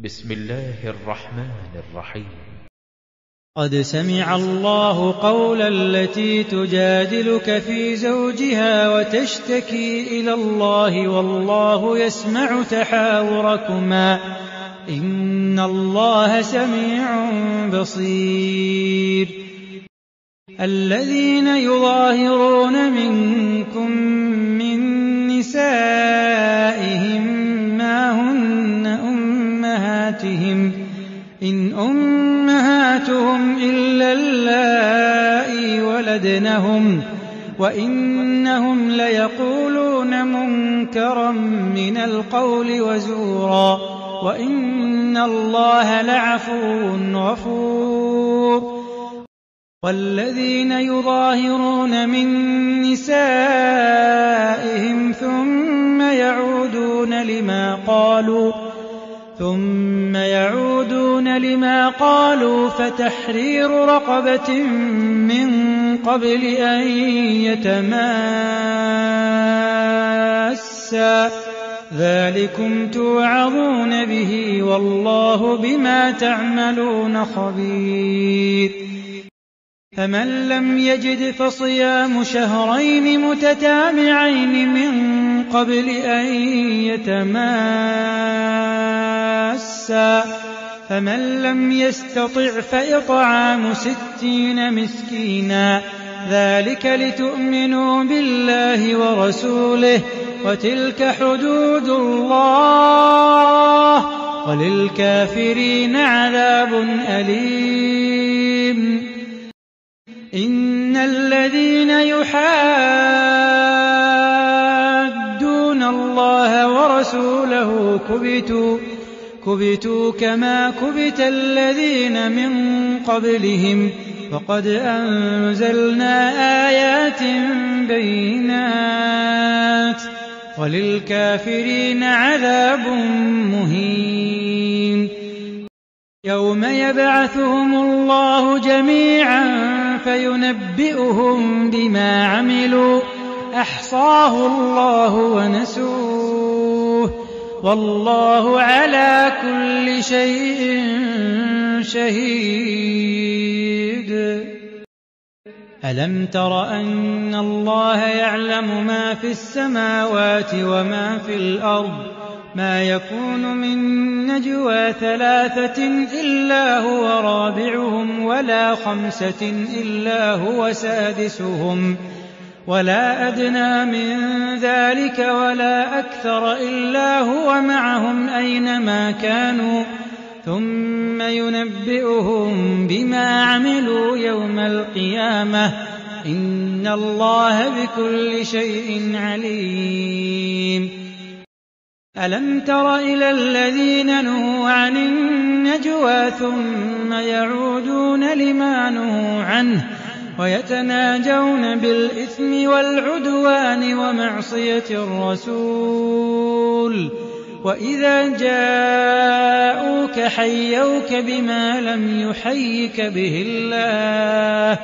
بسم الله الرحمن الرحيم. قد سمع الله قول التي تجادلك في زوجها وتشتكي إلى الله والله يسمع تحاوركما إن الله سميع بصير. الذين يظاهرون منكم من نسائهم ما هن أمهاتهم إن أمهاتهم إلا اللائي ولدنهم وإنهم ليقولون منكرا من القول وزورا وإن الله لعفو غفور. والذين يظاهرون من نسائهم ثم يعودون لما قالوا فتحرير رقبة من قبل أن يتماسا ذلكم توعظون به والله بما تعملون خبير. فمن لم يجد فصيام شهرين متتابعين من قبل أن يتماسا فمن لم يستطع فإطعام 60 مسكينا ذلك لتؤمنوا بالله ورسوله وتلك حدود الله وللكافرين عذاب أليم. إن الذين يحادون الله ورسوله كبتوا كما كبت الذين من قبلهم وقد أنزلنا آيات بينات وللكافرين عذاب مهين. يوم يبعثهم الله جميعا فينبئهم بما عملوا أحصاه الله ونسوه والله على كل شيء شهيد. ألم تر أن الله يعلم ما في السماوات وما في الأرض ما يكون من نجوى 3 إلا هو رابعهم ولا 5 إلا هو سادسهم ولا أدنى من ذلك ولا أكثر إلا هو معهم أينما كانوا ثم ينبئهم بما عملوا يوم القيامة إن الله بكل شيء عليم. ألم تر إلى الذين نهوا عن النجوى ثم يعودون لما نهوا عنه ويتناجون بالإثم والعدوان ومعصية الرسول وإذا جاءوك حيوك بما لم يحيك به الله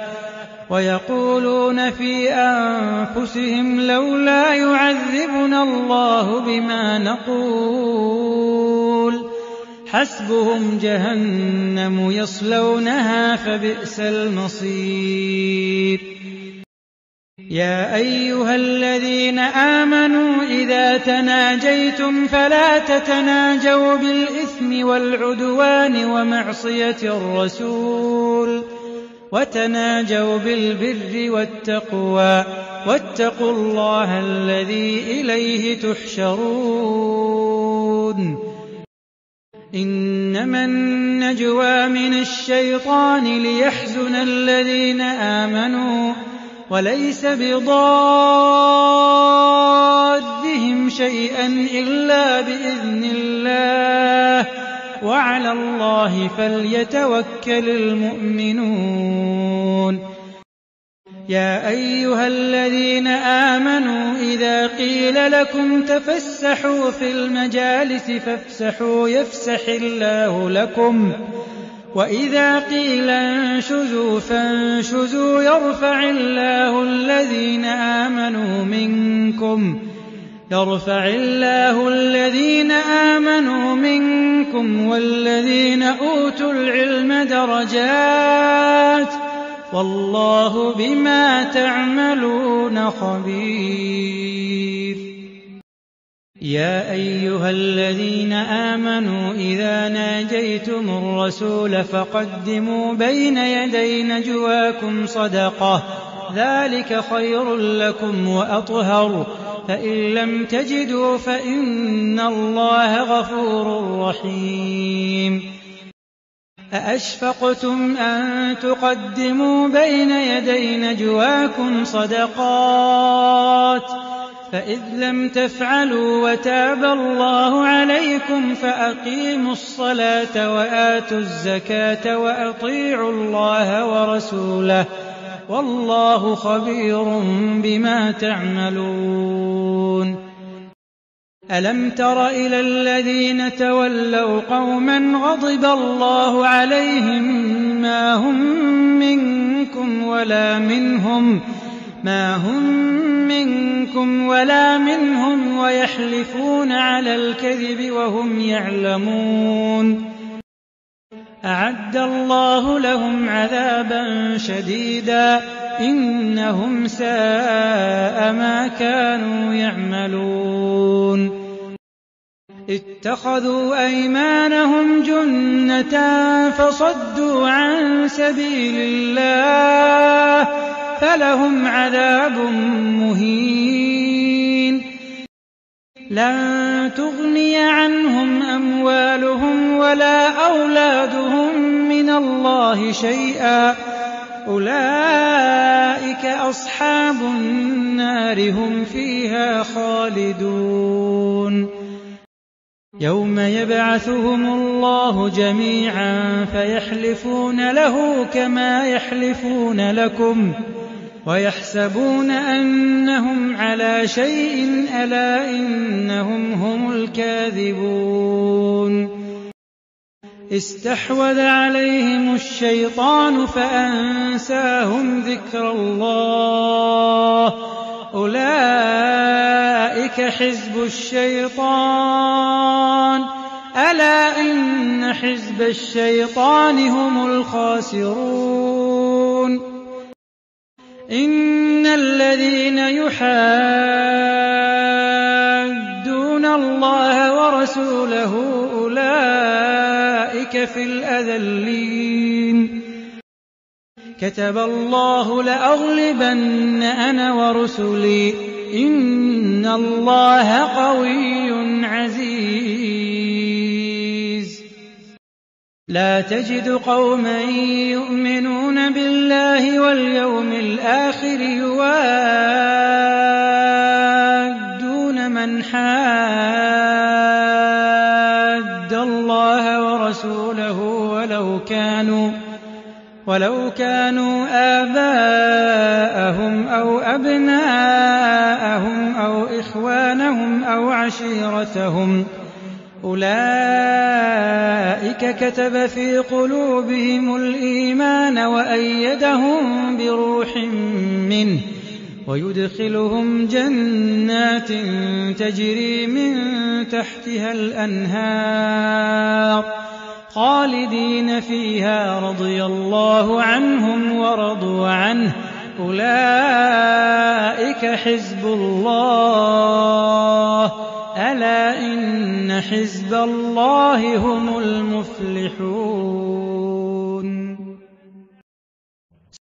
ويقولون في أنفسهم لولا يعذبنا الله بما نقول حسبهم جهنم يصلونها فبئس المصير. يا أيها الذين آمنوا إذا تناجيتم فلا تتناجوا بالإثم والعدوان ومعصية الرسول وتناجوا بالبر والتقوى واتقوا الله الذي إليه تحشرون. إنما النجوى من الشيطان ليحزن الذين آمنوا وليس بضادهم شيئا إلا بإذن الله وعلى الله فليتوكل المؤمنون. يا أيها الذين آمنوا إذا قيل لكم تفسحوا في المجالس فافسحوا يفسح الله لكم وإذا قيل انشزوا فانشزوا يرفع الله الذين آمنوا منكم منكم والذين أوتوا العلم درجات والله بما تعملون خبير. يا أيها الذين آمنوا إذا ناجيتم الرسول فقدموا بين يدي نجواكم صدقة ذلك خير لكم وأطهر فإن لم تجدوا فإن الله غفور رحيم. أأشفقتم أن تقدموا بين يدي نجواكم صدقات فإذ لم تفعلوا وتاب الله عليكم فأقيموا الصلاة وآتوا الزكاة وأطيعوا الله ورسوله والله خبير بما تعملون. ألم تر إلى الذين تولوا قوما غضب الله عليهم ما هم منكم ولا منهم ويحلفون على الكذب وهم يعلمون. أعد الله لهم عذابا شديدا إنهم ساء ما كانوا يعملون. اتخذوا أيمانهم جنة فصدوا عن سبيل الله فلهم عذاب مهين. لن تغني عنهم أموالهم ولا أولادهم من الله شيئا أولئك أصحاب النار هم فيها خالدون. يوم يبعثهم الله جميعا فيحلفون له كما يحلفون لكم ويحسبون أنهم على شيء ألا إنهم هم الكاذبون. استحوذ عليهم الشيطان فأنساهم ذكر الله أولئك حزب الشيطان ألا إن حزب الشيطان هم الخاسرون. إن الذين يحادون الله ورسوله أولئك في الأذلين. كتب الله لأغلبن أنا ورسلي إن الله قوي عزيز. لا تجد قوما يؤمنون بالله واليوم الآخر يوادون من حاد الله ورسوله ولو كانوا آباءهم أو أبناءهم أو إخوانهم أو عشيرتهم أولئك كتب في قلوبهم الإيمان وأيدهم بروح منه ويدخلهم جنات تجري من تحتها الأنهار خالدين فيها رضي الله عنهم ورضوا عنه أولئك حزب الله ألا إن حزب الله هم المفلحون.